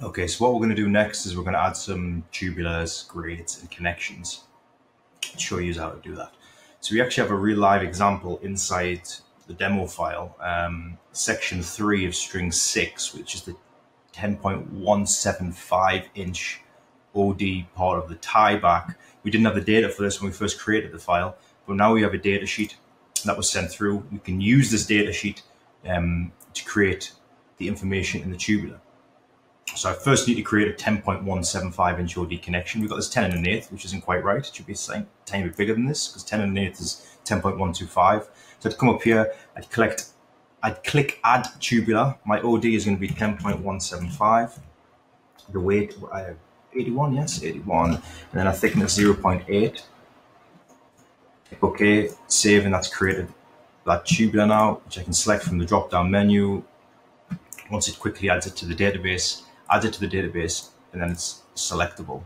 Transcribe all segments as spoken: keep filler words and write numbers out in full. Okay, so what we're going to do next is we're going to add some tubulars, grades, and connections. I'll show you how to do that. So we actually have a real live example inside the demo file, um, section three of string six, which is the ten point one seven five inch O D part of the tieback. We didn't have the data for this when we first created the file, but now we have a data sheet that was sent through. We can use this data sheet um, to create the information in the tubular. So I first need to create a ten point one seven five inch O D connection. We've got this ten and an eighth, which isn't quite right. It should be a tiny bit bigger than this, because ten and an eighth is ten point one two five. So I'd come up here, I'd collect, I'd click add tubular. My O D is going to be ten point one seven five. The weight, uh, eighty-one, yes, eighty-one. And then I thicken it zero point eight. Okay, save, and that's created that tubular now, which I can select from the drop-down menu. Once it quickly adds it to the database, adds it to the database, and then it's selectable.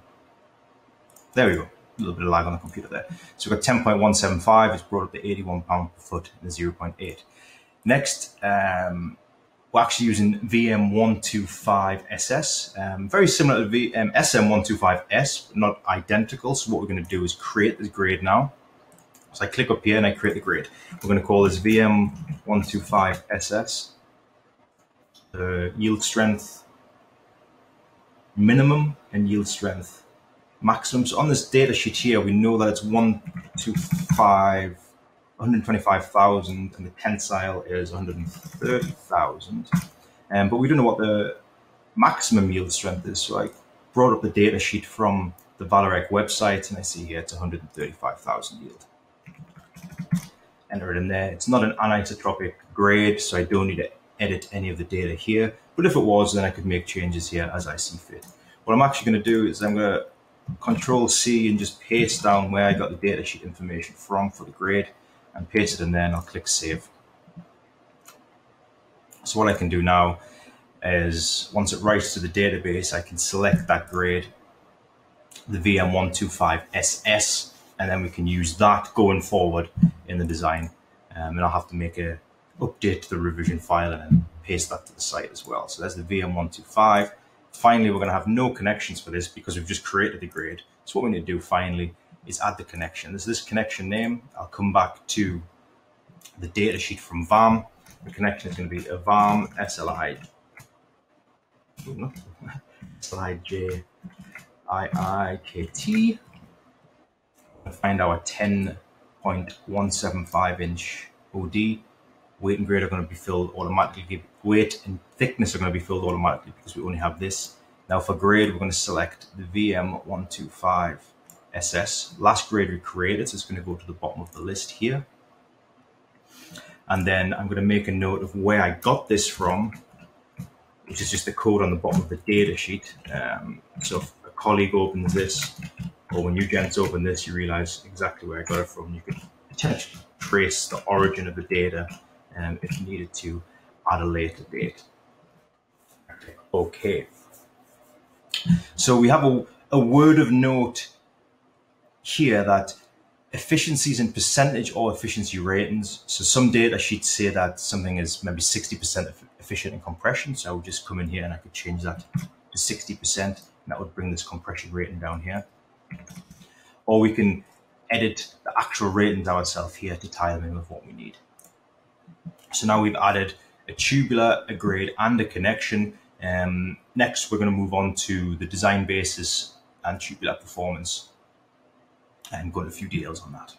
There we go. A little bit of lag on the computer there. So we've got ten point one seven five. It's brought up to eighty-one pounds per foot and the zero point eight. Next, um, we're actually using V M one two five S S, um, very similar to V M S M one two five S, but not identical. So what we're going to do is create this grade now. So I click up here and I create the grade. We're going to call this V M one two five S S. Uh, yield strength minimum and yield strength maximum. So on this data sheet here, we know that it's one hundred twenty-five thousand and the tensile is one hundred thirty thousand. Um, but we don't know what the maximum yield strength is. So I brought up the data sheet from the Valorec website and I see here it's one hundred thirty-five thousand yield. Enter it in there. It's not an anisotropic grade, so I don't need to edit any of the data here. But if it was, then I could make changes here as I see fit. What I'm actually going to do is I'm going to Control C and just paste down where I got the data sheet information from for the grade and paste it in there, and I'll click save. So what I can do now is once it writes to the database, I can select that grade, the V M one two five S S, and then we can use that going forward in the design. Um, and I'll have to make a update to the revision file and then paste that to the site as well. So there's the V M one two five. Finally, we're going to have no connections for this because we've just created the grade. So what we need to do finally is add the connection. There's this connection name. I'll come back to the data sheet from V A M. The connection is going to be a V A M S L I. Ooh, no. S L I J I I K T. We'll find our ten point one seven five inch O D. Weight and grade are going to be filled automatically. Weight and thickness are going to be filled automatically because we only have this. Now for grade, we're going to select the V M one two five S S. Last grade we created, so it's going to go to the bottom of the list here. And then I'm going to make a note of where I got this from, which is just the code on the bottom of the data sheet. Um, so if a colleague opens this, or when you gents open this, you realize exactly where I got it from. You can potentially trace the origin of the data Um, if needed to at a later date. Okay, so we have a, a word of note here that efficiencies in percentage or efficiency ratings. So some data sheets say that something is maybe sixty percent efficient in compression. So I would just come in here and I could change that to sixty percent, and that would bring this compression rating down here. Or we can edit the actual ratings ourselves here to tie them in with what we need. So now we've added a tubular, a grade, and a connection. Um, next, we're going to move on to the design basis and tubular performance and go into a few details on that.